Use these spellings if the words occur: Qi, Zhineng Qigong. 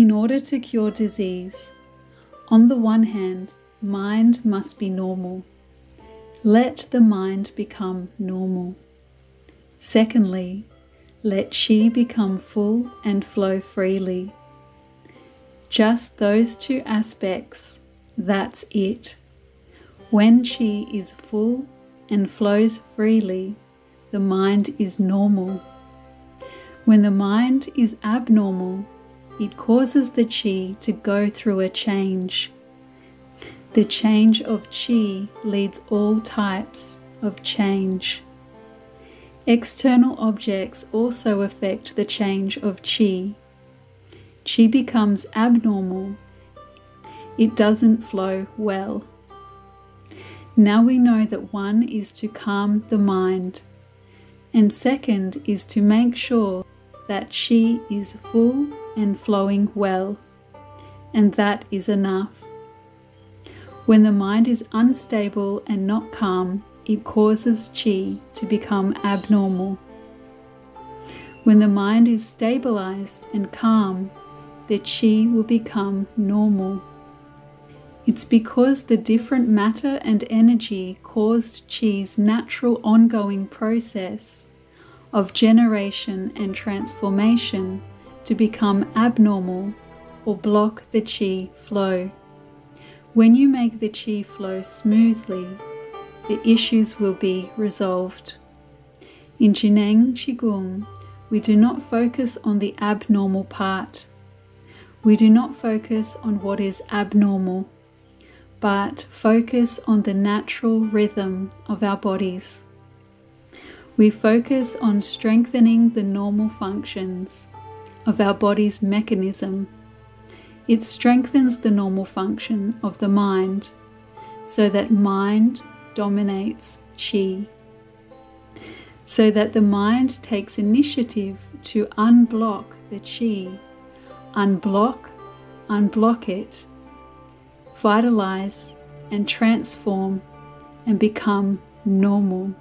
In order to cure disease, on the one hand, mind must be normal. Let the mind become normal. Secondly, let qi become full and flow freely. Just those two aspects, that's it. When qi is full and flows freely, the mind is normal. When the mind is abnormal, it causes the qi to go through a change. The change of qi leads all types of change. External objects also affect the change of qi. Qi becomes abnormal. It doesn't flow well. Now we know that one is to calm the mind, and second is to make sure that qi is full and flowing well, and that is enough. When the mind is unstable and not calm, it causes qi to become abnormal. When the mind is stabilized and calm, the qi will become normal. It's because the different matter and energy caused qi's natural ongoing process of generation and transformation to become abnormal or block the qi flow. When you make the qi flow smoothly, the issues will be resolved. In Zhineng Qigong, we do not focus on the abnormal part. We do not focus on what is abnormal, but focus on the natural rhythm of our bodies. We focus on strengthening the normal functions of our body's mechanism. It strengthens the normal function of the mind, so that mind dominates qi, so that the mind takes initiative to unblock the qi, unblock it, vitalize and transform and become normal.